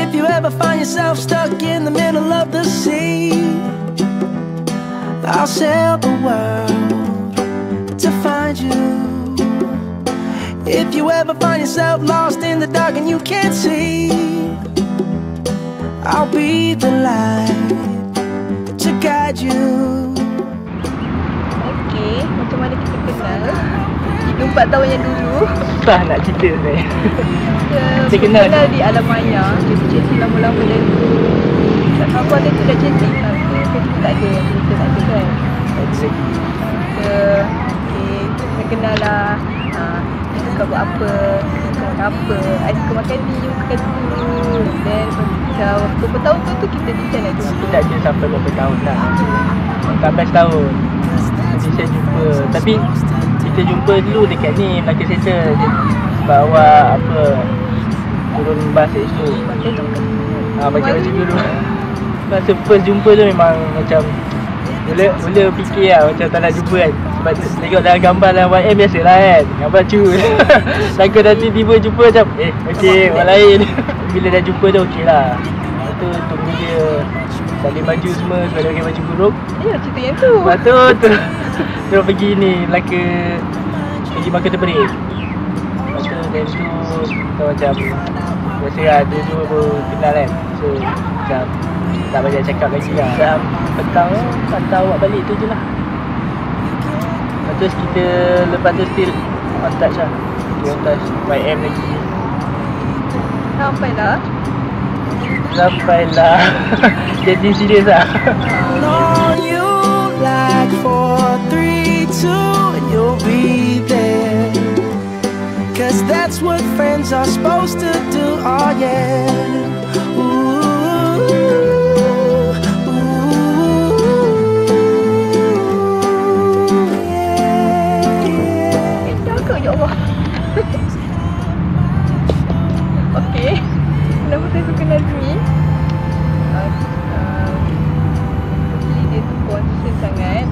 If you ever find yourself stuck in the middle of the sea, I'll sail the world to find you. If you ever find yourself lost in the dark and you can't see, I'll be the light to guide you. Okay, macam mana kita kenal? Kita 4 tahun yang dulu tak nak cerita saya. Kita kenal di alam maya. Kita chatting lama-lama dulu. Aku ada tu dah chatting tapi kita tak ada. Kita tak ada kan. Kita kenal lah. Kita suka buat apa, kita makan apa. Ada suka makan ni, you makan tu. Then berapa tahun tu kita decide nak jumpa. Kita tak jumpa sampai berapa tahun lah. 14 tahun nanti saya jumpa. Tapi kita jumpa dulu dekat ni Melaka Station, bawa apa turun bas itu. Macam dulu masa first jumpa tu memang macam mula fikir lah macam tak nak jumpa kan. Sebab tengok dalam gambar dalam YM biasa lah kan, gambar cun. Takut nanti tiba jumpa macam okey orang lain. Bila dah jumpa tu okey lah. Lepas tu tunggu dia salin baju semua sebab dia pakai baju buruk. Cerita yang tu. Lepas tu terus pergi ni Melaka, pergi makan terberik. Lepas tu time tu kita macam biasa lah, dua-dua baru kenal kan. So macam tak banyak cakap lagi lah. Macam petang patah awak balik tu je lah. Lepas tu kita lepas tu still on touch lah. Dia on touch YM lagi. Sampailah jadi serius lah. Like 4, 3, 2, and you'll be there. Cause that's what friends are supposed to do, oh yeah. Ooh, ooh, yeah. Kenal ke, ya Allah? Okay, kenapa saya suka Nazmi? Sangat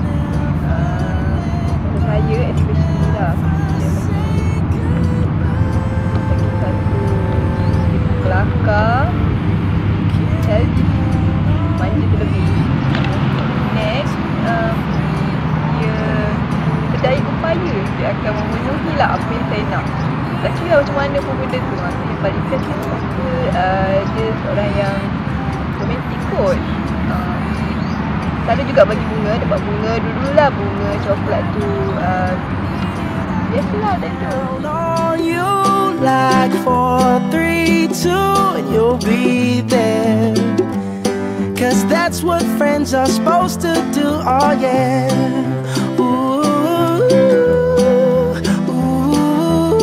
saya especially lah. Bagi satu dia kelakar, healthy, manja terlebih. Next dia berdaya upaya, dia akan memenuhi lah apa yang saya nak. Tak kira macam mana pun benda tu. Yang paling best dia dia seorang yang romantik kot. Ada juga bagi bunga, dapat bunga dululah, bunga coklat tu biasalah dan tu. You like 4, 3, 2 and you'll be there. Cause that's what friends are supposed to do, oh yeah. Ooh, ooh,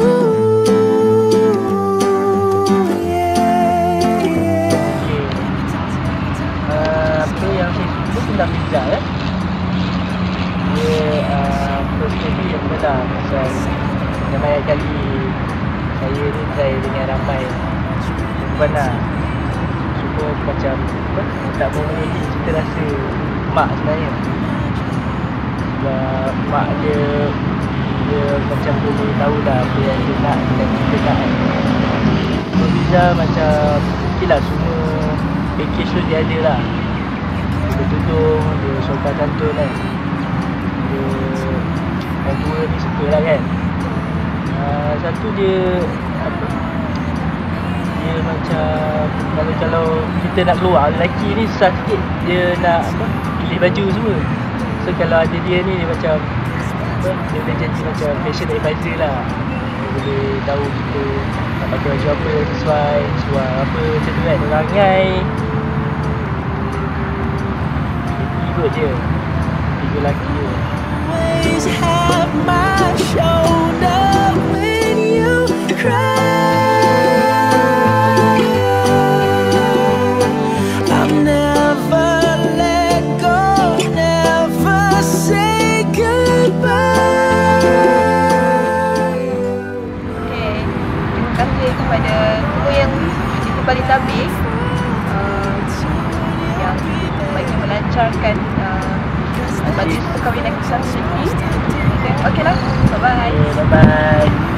yeah, yeah. Apa yang dah pizza ya. Dia prospek yang benar pasal yang banyak kali saya ni try dengan ramai benar. Cuma macam tak memenuhi cita rasa mak sebenarnya. Sebab mak dia macam boleh tahu dah apa yang dia nak dan kita nak. So pizza macam okey lah, semua package tu dia ada lah. Dia tutup, dia sopan santun kan. Dia orang tua ni suka lah kan. Satu dia apa, dia macam kalau kita nak keluar, lelaki ni susah sikit dia nak apa, pilih baju semua. So kalau ada dia ni, dia macam apa, dia boleh jadi macam fashion advisor lah. Dia boleh tahu kita nak pakai baju apa sesuai, sesuai apa macam tu kan. Rangai dia, tiga lelaki dia. Always have my shoulder when you cry. I'll never let go, never say goodbye. Okay, terima kasih kepada semua yang di Bali Tabik lancarkan bagi perkahwinan aku sendiri. Okeylah, bye-bye.